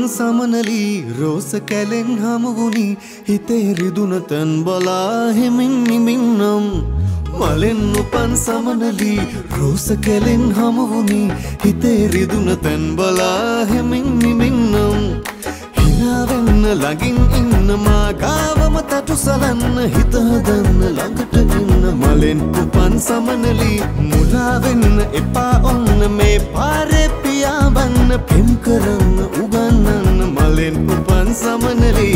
Tan samanali rosa kalen hamuguni hite riduna tan bala himinni minnam malennu pan samanali rosa kalen hamuguni hite riduna tan bala himinni minnam hinavenna lagin inna magavama tatu salanna hita hadanna langata inna malennu pan samanali mulavenna epa onna me pare piya banna pem karanna ugananna malennu pan samanali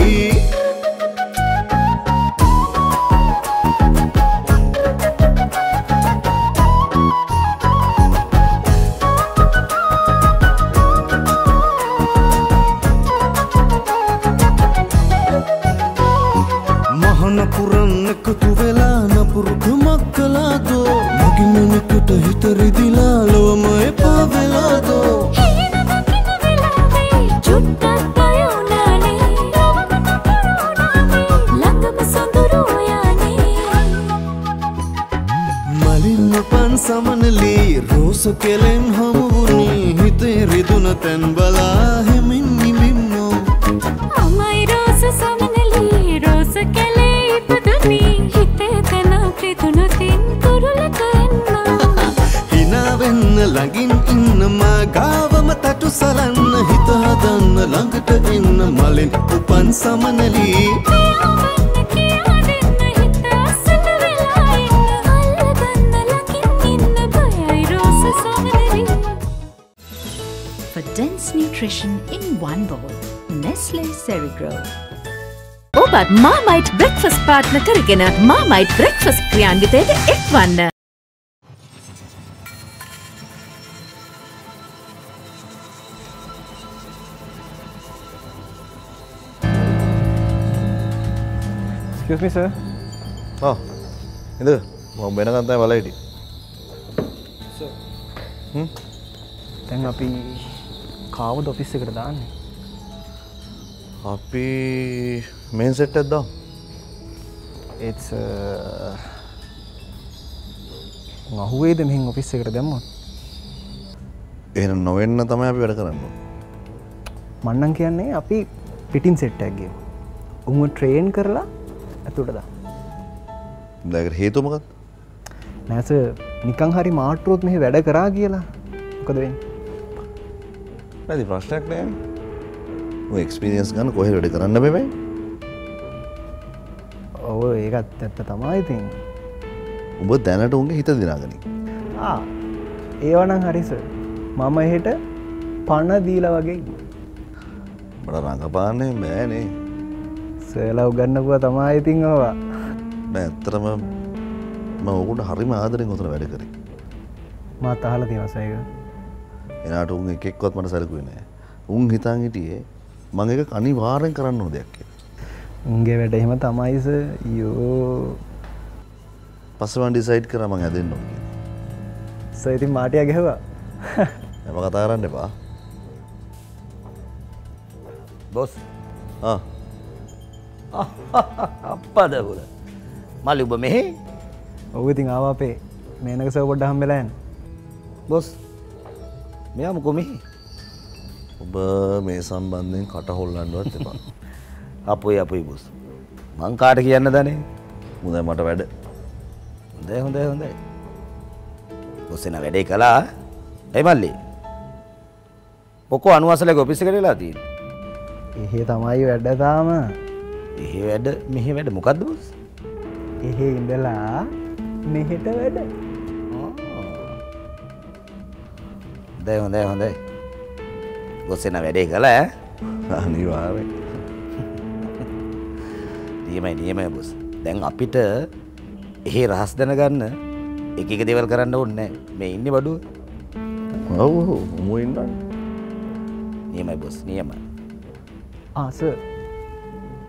Kelen hamuni hite riduna tan bala himinni minno amai rosa samanali rosa kele ipaduni hite tana riduna tin korulakanna hinavenna lagin inna magavama tatu salanna hita hadanna langata inna malen upan samanali Nutrition in one bowl. Nestle Cerigro. Obat Marmite breakfast partner karigena Marmite breakfast kriyanvithayata ekwanna. Excuse me, sir. Oh, endu mom wenakan tha wala hiti. Sir. Then api How do you get the office? Main set? It's who is the office? I am not sure. I am not sure experience is not going to be able Oh, that's what thing. You are going to be able Yes, sir. Mama is going to be able to I am going to be able to එනට උන් එක එක්කවත් මට සැලකුවේ නෑ. උන් හිතන් හිටියේ මම ඒක අනිවාර්යෙන් කරන්න ඕන දෙයක් කියලා. උන්ගේ වැඩ එහෙම තමයි සර්. අයියෝ. පස්සේ මම ඩිසයිඩ් කරා මම හැදෙන්න ඕන කියලා. සර් ඉතින් මාටියා ගහුවා. මම කතා කරන්න එපා. බොස්. ආ. අප්පද වල. මලි ඔබ මෙහි. ඔව් ඉතින් ආවා අපේ මේනක සර් පොඩ්ඩක් හම්බෙලා යන්න. Boss. I am going to go to the house. I am going to go to the house. I am going to go to the house. I am going to go to the house. Honda. What's in a very gala? You are. Dear, my boss. Then a Peter here has done a gun. A kick devil current, may never do. Oh, wind. Near my boss, near my. Ah, sir.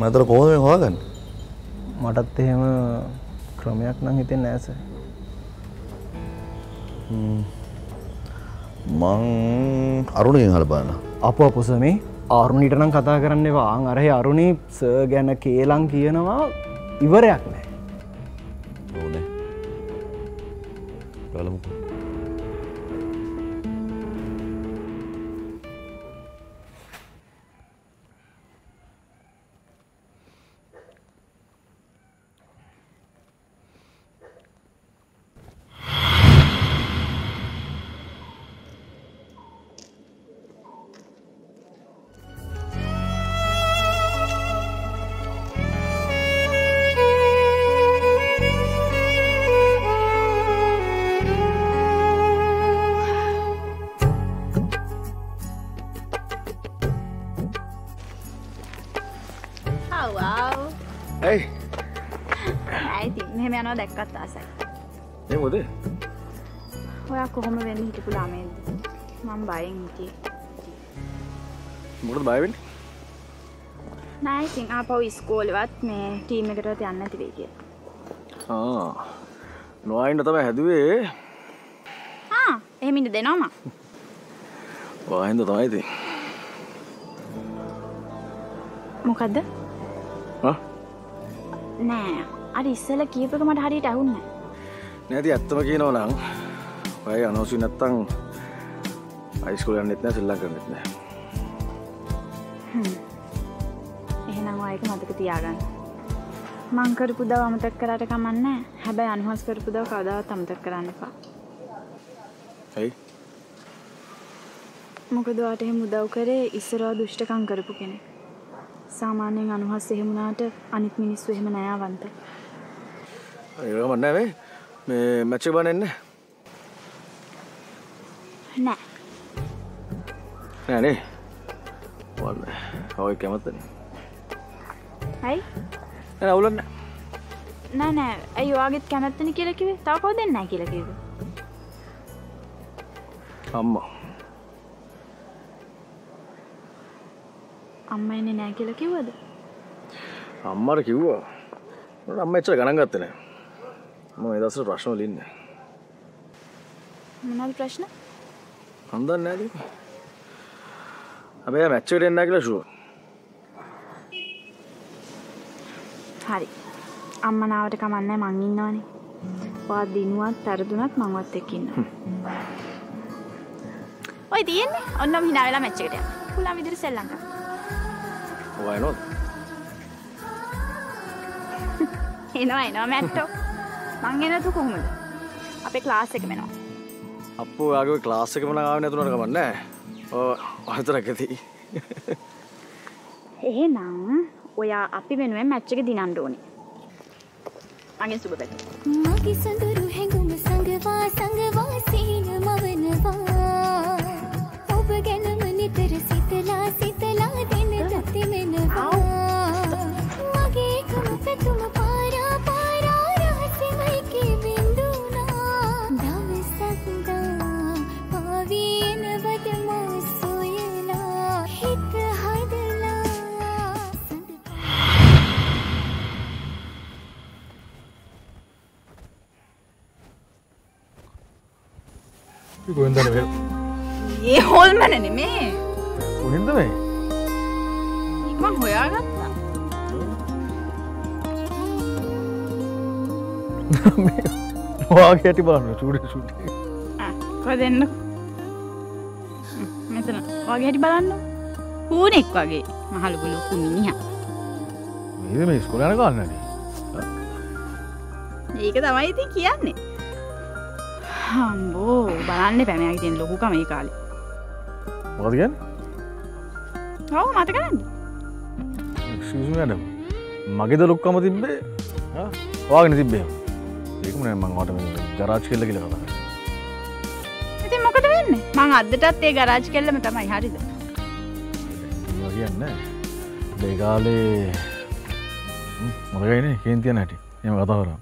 මතර කොහොමද මේ හොයාගන්නේ? මටත් එහෙම ක්‍රමයක් නම් හිතෙන්නේ නෑ sir. මං අරුණිගෙන් අහලා බලන්න. අපෝ අපෝ සර් මේ අරුණිට නම් කතා කරන්න එපා. ආන් අරහේ අරුණි සර් ගැන කේලම් කියනවා ඉවරයක් නෑ. ඕනේ. බලමු. ආපහු ඉස්කෝලෙවත් මේ ටීම් එකටවත් යන්න නැති වෙයි කියලා. ආ. නොආයින්න තමයි හැදුවේ. ආ, එහෙම ඉඳ දෙනවා මම. වහින්ද තමයි ඉතින්. මොකද්ද? හා? නෑ, අර ඉස්සෙල්ලා කීප එක මට හරියට අහුන්නේ නෑ. නෑ, ඉතින් ඇත්තම කියනවා නම් ඔයගේ අනෝසි නැත්තම් හයි ස්කෝල් යන්නෙත් නෑ, සෙල්ලම් කරන්නෙත් නෑ. හ්ම්. ඒක මතක තියාගන්න. මං කරපු දව අමතක කරාට කමක් නැහැ. හැබැයි අනුහස් කරපු දව කවදාවත් අමතක කරන්න එපා. ඇයි? මොකද ඔයාට එහෙම උදව් කරේ ඉස්සරහා දුෂ්ටකම් කරපු කෙනෙක්. සාමාන්‍යයෙන් අනුහස් එහෙම වුණාට අනිත් මිනිස්සු එහෙම නෑවන්ත. ඒකම නැහැ මේ මැච් එක බලන්නේ. නෑ. නෑ නේ. වන්න. ඔය කැමතනේ. Hey? No, no. No, no. Are you going to get a kid? You're going to get a kid. Amma. Amma, you're going to get a kid? Amma, you're going to get a kid. Amma, that's a question. What's the question? I'm not going to get a kid. I'm not going to get a kid. හරි. අම්මා නාවට කමන්නේ මං ඉන්නවනේ. ඔයා දිනුවත් තරදුනත් මමවත් එක්ක ඉන්නවා. ඔය තියෙන්නේ ඔන්නම hina වෙලා මැච් එකට යන්න. පුළුවන් විදිහට සෙල්ලම් කරන්න. ඔය නෝ. එනවා මැට්ටෝ. මං එනතු කොහොමද? අපේ ක්ලාස් එකෙම එනවා. අප්පෝ ඔයාගේ ක්ලාස් එකෙම නම් ආවෙ නැතුනට කමන්නේ. ඔය අතරකදී. එහෙනම් ඔයා අපි වෙනුවෙන් මැච් එක දිනන්න ඕනේ. මගේ සුබ පැතුම්. මගේ සඳුරු හැඟුම සංගවා සංගවා සීන මවනවා. ඔබ ගැනම නිතර සිතලා සිතලා දෙන දති වෙනවා. මගේ එකම පැතුම පාරා පාරා රහසෙමයි කිවිඳුනා. දවසක් දා පවිනවද මොසොයලා හිත गोविंदा ने ये हॉल में नहीं मैं गोविंदा में एक बार होया गया था मैं वो आ गया थी बाहर में चूड़े चूड़े आ को देना मैं तो ना वो आ गया थी बाहर ना कौन एक वागे महाल बोलो कुनी नहीं है ये मैं स्कूल आने का नहीं ये क्या तमाही थी किया ने हमबो बालाने पे मैं आगे दिन लोगों का मैं काले बात क्या है आओ माता करने एक्सक्यूज में आने मागे तो लोग का मत इब्बे हाँ वाग नहीं इब्बे एक महीने मंगाते में गराज के लगी लगाता है इतने मौके तो है ना मंगाते टा ते गराज के लगे में तमाही हारी थे ये अन्ना देखा ले मत गई नहीं केंद्रीय नहीं ये मगाता हो रहा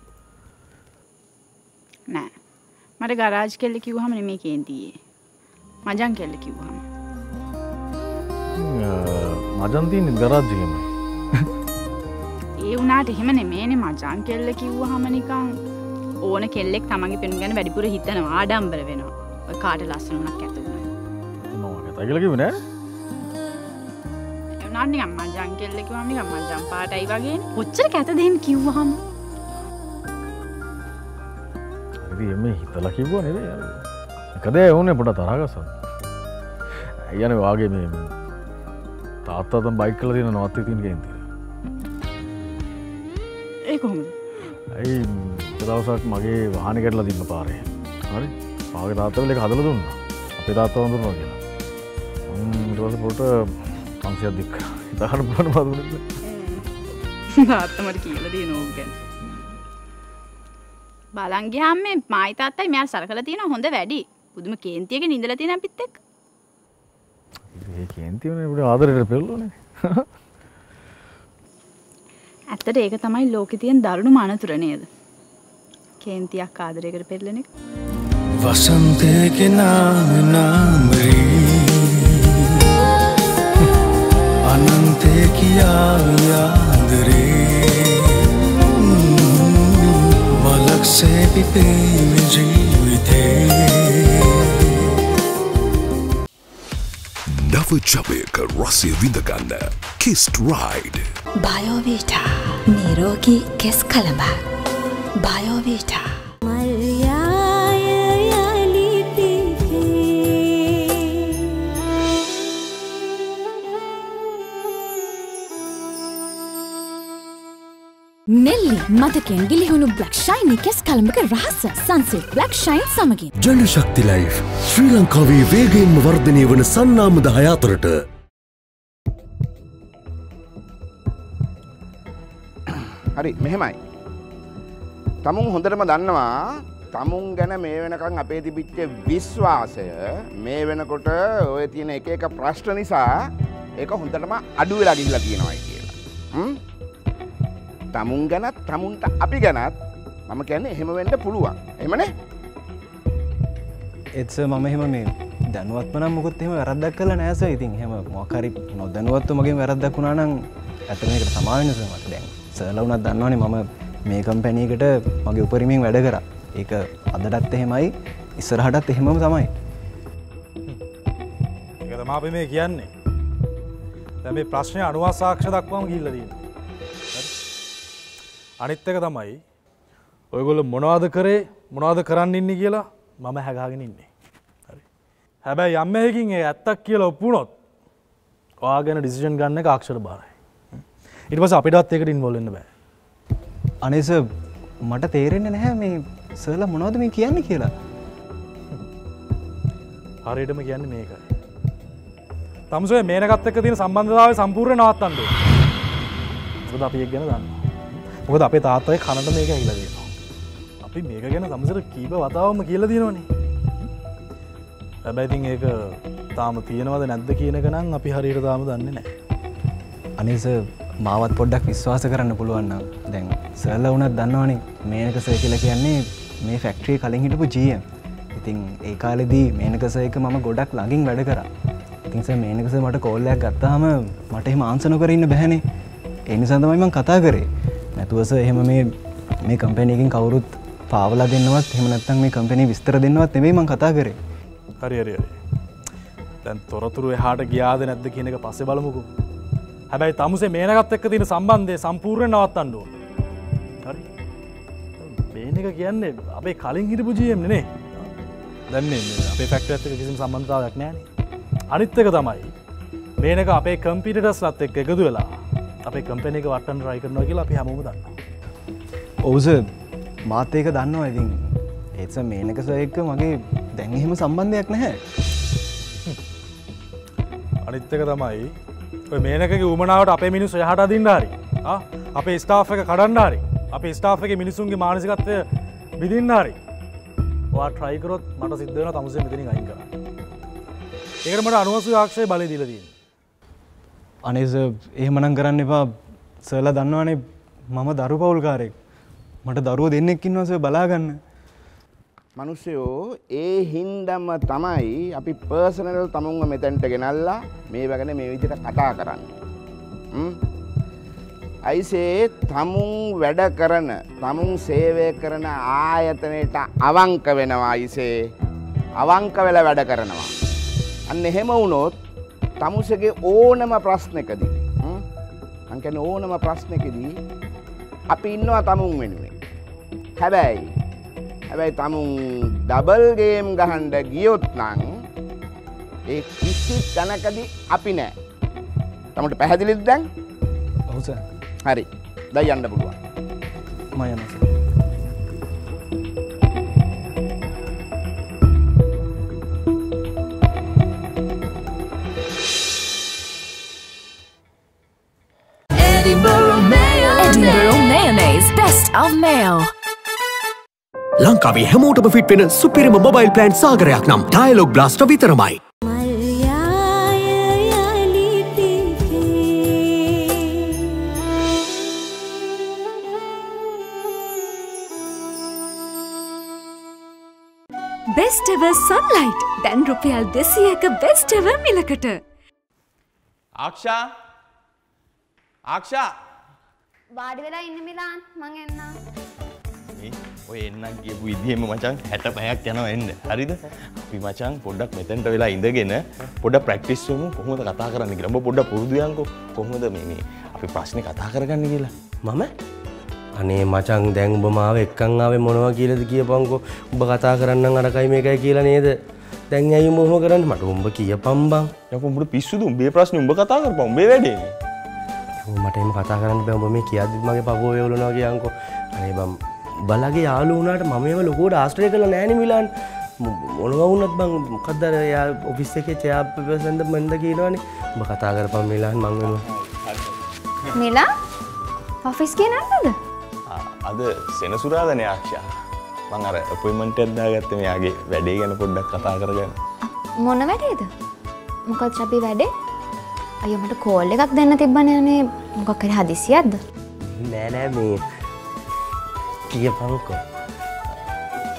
ना हमारे गैराज के लिए क्यों हमने में केंद्रीय මජන් කෙල්ල කිව්වහම. මජන් තියෙන්නේ ගරාජ් එකේමයි. ඒ උනාට එහෙම නෙමෙයිනේ මජන් කෙල්ල කිව්වහම නිකන් ඕන කෙල්ලෙක් තමන්ගේ පෙනුම ගැන වැඩිපුර හිතනවා ආඩම්බර වෙනවා. ඔය කාට ලස්සන උනක් ඇතුණා. මොනවා කතා කියලා කිව්වේ නෑ. ඒ උනාට නිකන් මජන් කෙල්ල කිව්වම නිකන් මජන් පාටයි වගේනේ. කොච්චර කැතද එහෙම කිව්වහම. හරි මේ හිතලා කිව්වා නේද යාළුවා. කදේ වුණේ පොඩ තරහගසන. අයියානේ වාගේ මේ තාත්තා තම බයික් කරලා තියෙන නවත්තේ තියෙන ගේන් තියෙනවා. ඒ කොහොමද? අයි දවසක් මගේ වාහනේ කැඩලා තිබ්බ පාරේ. හරි. පාගේ තාත්තවල එක හදලා දුන්නා. අපේ තාත්තා වඳුරනවා කියලා. මම ඊට පස්සේ පොට 500ක් දික්කා. ඉතාලි බලන්න බඳුනේ. තාත්තා මට කියලා දෙන ඕක ගැන. බලන් ගියාම මේ මායි තාත්තයි මෙයා සරකලා තියෙන හොඳ වැඩි. පුදුම කේන්තියක නිඳලා තියෙන අපිත් එක්ක. ඒ කේන්තියනේ උඩ ආදරේට පෙරළුනේ. ඇත්තට ඒක තමයි ලෝකේ තියෙන දරුණු මානතුර නේද? කේන්තියක් ආදරයකට පෙරලන එක. වසන්තේ के नाम नाम रे अनंत की याद रे मलक से भी प्रेम जीते Chabeka Rossi Vindaganda Kissed Ride Biovita Nirogi Kiss Kalamba Biovita Nelly Mataken Gilihunu Black Shiny Kiss Kalambaka Rasa Sunset Black Shine Samagin Gender Shakti Life Sri Lankavi Vegain Mavardhani Vana Sannamada Hayatarata Hari Mehemai Tamun Hondarama Dannawa Tamun Gana Me Wenakan Ape Thibichcha Viswasaya Me Wenakota Oy Thiyena Eka Eka Prashna Nisa Eka Hondarama Adu Wela Gilla Thiyenawa Kiyala Tamun ganat, tamun ta api ganat. Mama කියන්නේ එහෙම වෙන්න පුළුවන්. එහෙමනේ? ඒත් sir මම එහෙම මේ දැනුවත්ම නම් මොකොත් එහෙම වැරද්දක් කළා නෑ සර්. ඉතින් එහෙම මොකක් හරි නොදැනුවත්ව මගෙන් වැරද්දක් වුණා නම් ඇත්තටම ඒකට සමා වෙන්න සර් මට දැන්. සර්ලා වුණත් දන්නවනේ මම මේ කම්පැනි එකට මගේ උපරිමයෙන් වැඩ කරා. ඒක අදටත් එහෙමයි ඉස්සරහටත් එහෙමම තමයි. ඒක තමයි අපි මේ කියන්නේ. දැන් මේ ප්‍රශ්නේ අනුවා සාක්ෂි දක්වාම ගිහිල්ලා තියෙනවා. අනිත් එක තමයි ඔයගොල්ලෝ මොනවද කරේ මොනවද කරන්න ඉන්නේ කියලා මම හැගාගෙන ඉන්නේ. හරි. හැබැයි යම් මේකින් ඒ ඇත්තක් කියලා ඔප්පු වුණොත් ඔයාගෙන ඩිසිෂන් ගන්න එක අක්ෂර බාරයි. ඊට පස්සේ අපිටවත් ඒකට ඉන්වෝල් වෙන්න බෑ. අනේ සර් මට තේරෙන්නේ නැහැ මේ සර්ලා මොනවද මේ කියන්නේ කියලා. හරියටම කියන්නේ මේකයි. තමුසේ මේනකත් එක්ක තියෙන සම්බන්ධතාවය සම්පූර්ණ නවත්තන්න ඕනේ. මොකද අපි ඒක ගැන දන්නවා. මොකද අපේ තාත්තගේ කනට මේක ඇහිලා තියෙනවා. අපි මේක ගැන සමහර කීප වතාවම කියලා දිනවනේ. හැබැයි ඉතින් ඒක තාම තියෙනවද නැද්ද කියන එක නම් අපි හරියට තාම දන්නේ නැහැ. අනේ සර් මාවත් පොඩ්ඩක් විශ්වාස කරන්න පුළුවන් නම් දැන් සර්ලා වුණත් දන්නවනේ මේනක සර් කියලා කියන්නේ මේ ෆැක්ටරිය කලින් හිටපු GM. ඉතින් ඒ කාලෙදී මේනක සර් එක මම ගොඩක් ළඟින් වැඩ කරා. ඉතින් සර් මේනක සර් මට කෝල් එකක් ගත්තාම මට එහෙම ආන්සර් නොකර ඉන්න බැහැනේ. ඒ නිසා තමයි මම කතා කරේ. නැතුවස එහෙම මේ කම්පැනි එකෙන් කවුරුත් පාවලා දෙන්නවත් එහෙම නැත්නම් මේ කම්පැනි විස්තර දෙන්නවත් නෙමෙයි මම කතා කරේ. හරි හරි හරි. දැන් තොරතුරු එහාට ගියාද නැද්ද කියන එක පස්සේ බලමුකෝ. හැබැයි තමුසේ මේනකත් එක්ක තියෙන සම්බන්ධය සම්පූර්ණයෙන් නවත්තන්න ඕන. හරි. මේනක කියන්නේ අපේ කලින් හිටපු GM නේ. දැන් මේ අපේ ෆැක්ටරියත් එක්ක කිසිම සම්බන්ධතාවයක් නැහැනේ. අනිත් එක තමයි මේනක අපේ කම්පියුටර්ස්ලත් එක්ක එකතු වෙලා අපේ කම්පැනි එක වටන්න try කරනවා කියලා අපි හැමෝම දන්නවා. ඔව් සර් මාත් ඒක දන්නවා. ඉතින් ඒත් සර් මේනක සර් එක්ක මගේ දැන් එහෙම සම්බන්ධයක් නැහැ. අනිත් එක තමයි ඔය මේනකගේ උමනාවට අපේ මිනිස්සු එහාට අදින්න හරි. ආ අපේ ස්ටාෆ් එක කඩන්න හරි. අපේ ස්ටාෆ් එකේ මිනිසුන්ගේ මානසිකත්වය බිඳින්න හරි. ඔයා try කරොත් මට සිද්ධ වෙනවා තමුසේ මෙතනින් අයින් කරන්න. ඒකට මට අනුවසු ආක්ෂේ බලය දීලා තියෙනවා. අනේ සර් එහෙමනම් කරන්න එපා. සර්ලා දන්නවනේ මම දරුපවුල්කාරයෙක්. මට දරුවෝ දෙන්නෙක් ඉන්නවා සර් බලා ගන්න. Manusyo, hindaama tamai api personal tamunga methanට ගෙනල්ලා මේ වගනේ මේ විදිහට කතා කරන්නේ. අයිසේ tamun වැඩ කරන, tamun සේවය කරන ආයතනයට අවංක වෙනවා අයිසේ. අවංක වෙලා වැඩ කරනවා. අන්න එහෙම වුණොත් tamusගේ ඕනම ප්‍රශ්නකදී මං කියන්නේ ඕනම ප්‍රශ්නකදී අපි ඉන්නවා tamun වෙනුවෙන්. හැබැයි හැබැයි tamun ඩබල් ගේම් ගහන්න ගියොත් නම් ඒ කිසි තැනකදී අපි නෑ. tamunට පැහැදිලිද දැන්? ඔව් සර්. හරි. දැන් යන්න පුළුවන්. මම යනවා sir. Edinburgh mayonnaise, best of mayo. ලංකාවේ හැමෝටම ෆිට වෙන සුපිරිම මොබයිල් ප්ලෑන් සාගරයක් නම් ඩයලොග් බ්ලාස්ටර් විතරමයි. Best ever sunlight. දැන් රුපියල් 200ක best ever මිලකට. ආක්ෂා ආක්ෂා වාඩි වෙලා ඉන්න මිලාන් මං එන්නම්. ඔය එන්නක් ගියපු විදිහෙම මචං 65ක් යනවා එන්න. හරිද? අපි මචං පොඩ්ඩක් මෙතෙන්ට වෙලා ඉඳගෙන පොඩ්ඩක් ප්‍රැක්ටිස් කරමු කොහොමද කතා කරන්න කියලා. ඔබ පොඩ්ඩක් පුරුදු යන්කෝ කොහොමද මේ අපි ප්‍රශ්නේ කතා කරගන්නේ කියලා. මම අනේ මචං දැන් ඔබ මාව එක්කන් ආවේ මොනවා කියලාද කියපන්කෝ. ඔබ කතා කරන්නම් අරකයි මේකයි කියලා නේද? දැන් ඇයි මොහොම කරන්නේ? මට උඹ කියපම් බං. යකෝ උඹට පිස්සුද? උඹේ ප්‍රශ්නේ උඹ කතා කරපන්. උඹේ වැඩේ. මට එහෙම කතා කරන්න බෑ. ඔබ මේ කියද්දිත් මගේ පපුව වේවුලනවා කියන්කෝ. අනේ බං බලගේ යාළු වුණාට මම මේව ලොකුවට ආශ්‍රය කරලා නැහැ මිලාන්. මොනවා වුණත් බං මොකද්ද අර යා ඔෆිස් එකේ චෙයා ප්‍රසන්න මන්ද කියනවනේ. ඔබ කතා කරපන් මිලාන් මං වෙනවා. මිලා ඔෆිස් ගියේ නැද්ද? අද සෙනසුරාදානේ ආක්ෂා. මං අර අපොයින්ට්මන්ට් එකක් දාගත්තේ මෙයාගේ වැඩේ ගැන පොඩ්ඩක් කතා කරගන්න. මොන වැඩේද? මොකක්ද අපි වැඩේ? අයියෝ මට කෝල් එකක් දෙන්න තිබ්බනේ අනේ මොකක් හරි හදිසියක්ද? නෑ නෑ මේ කියපන්කෝ.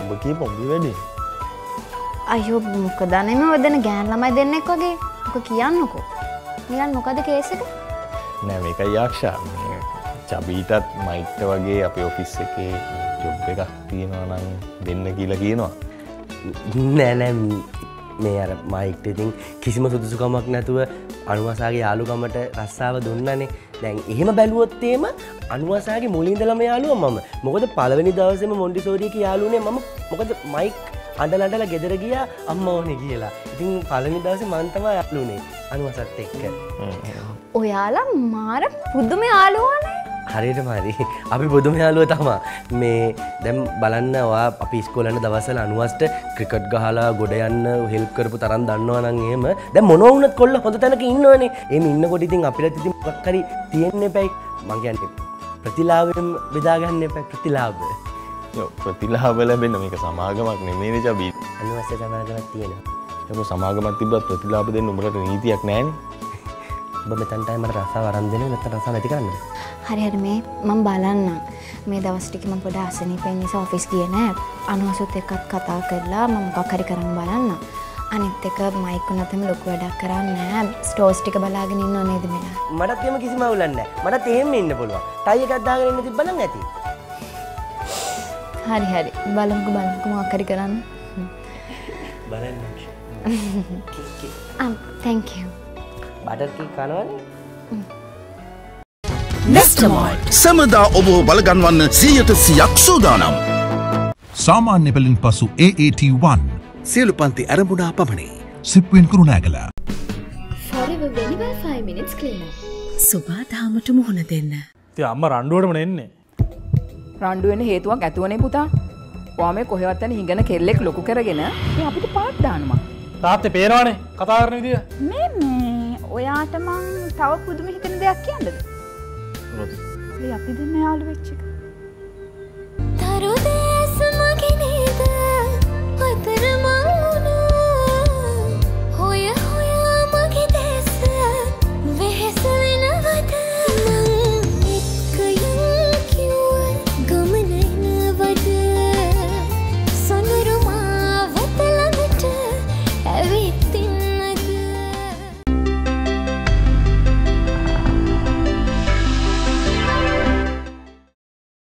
ඔබ කියපන් මේ වැඩේ. අයියෝ මොකද අනේ ඔය දෙන ගෑන් ළමයි දෙන්නෙක් වගේ. ඔක කියන්නකෝ. මිලන් මොකද කේස් එක? නෑ මේකයි ආක්ෂා. මේ චබීටත් මයිට්ට වගේ අපේ ඔෆිස් එකේ ජොබ් එකක් තියෙනවා නම් දෙන්න කියලා කියනවා. නෑ නෑ මේ අර මයිට් ඉතින් කිසිම සුදුසුකමක් නැතුව අනුවසාගේ යාළුකමට රස්සාව දුන්නනේ. දැන් එහෙම බැලුවොත් තේම අනුවසාගේ මුලින් ඉඳලම යාළුවා මම. මොකද පළවෙනි දවසේම මොන්ටිසෝරි එකේ යාළුනේ මම. මොකද මයික් අඬලා අඬලා ගෙදර ගියා අම්මා වනේ කියලා. ඉතින් පළවෙනි දවසේ මං තමයි යාළුනේ අනුවසත් එක්ක. ඔයාලා මාර පුදුම යාළුවානේ. හරියටම හරි. අපි පුදුම යාළුවෝ තමයි. මේ දැන් බලන්න ඔයා අපි ඉස්කෝලේ යන දවස්වල අනුවස්ට ක්‍රිකට් ගහලා ගොඩ යන්න හෙල්ප් කරපු තරම් දන්නව නම් එහෙම. දැන් මොනවා වුණත් කොල්ල හොඳ තැනක ඉන්නවනේ. එහෙම ඉන්නකොට ඉතින් අපිට ඉතින් මොකක් හරි තියෙන්න එපයි. මං කියන්නේ ප්‍රතිලාභයෙන් බෙදා ගන්න එපා ප්‍රතිලාභ. ඔව් ප්‍රතිලාභ ලැබෙන්න මේක සමාගමක් නෙමෙයිනේ ජබී. අනුවස්ට සමාගමක් තියෙනවා. ඒක සමාගමක් තිබ්බත් ප්‍රතිලාභ දෙන්න උඹලට නීතියක් නැහැනේ. ඔබ මෙතනට මට රසාව අරන් දෙන්නේ නැත්නම් රසාව නැති කරන්නේ. හරි හරි මේ මම බලන්නම්. මේ දවස් ටික මම පොඩ්ඩක් අසනීපෙන් නිසා ඔෆිස් ගියේ නෑ. අනුහසොත් එක්කත් කතා කරලා මම මොකක් හරි කරන් බලන්න. අනිත් එක මයික් උනත් එම ලොකු වැඩක් කරන්නේ නෑ. ස්ටෝස් ටික බලාගෙන ඉන්නව නේද මෙලා? මටත් එහෙම කිසිම අවුලක් නෑ. මටත් එහෙම ඉන්න පුළුවන්. ටයි එකක් දාගෙන ඉන්න තිබ්බනම් ඇති. හරි හරි බලමුකෝ බලමුකෝ මොකක් හරි කරන්න. බලන්න. Thank you. බටර් කී කනවනේ නෙස්ටමෝල් සමදා ඔබ බලගන්වන්න 100%ක් සූදානම්. සාමාන්‍ය පෙළින් පසු AAT1 සියලු පන්ති ආරම්භුණා පමණි. සිප්පුවෙන් Kurunegala forever whenever 5 minutes cleaner සුබදාමට මුහුණ දෙන්න. ඉතින් අම්මා රණ්ඩුවටම නෙන්නේ. රණ්ඩු වෙන හේතුවක් ඇතුවනේ පුතා. ඔයාමේ කොහෙවත් යන හිඟන කෙල්ලෙක් ලොකු කරගෙන මේ අපිට පාට් දානවා. තාත්තේ පේනවනේ කතා කරන විදිය. මේ ඔයාට මං තව පුදුම හිතන දෙයක් කියන්නද? මොකද? අපි දෙන්න යාළු වෙච්ච එක.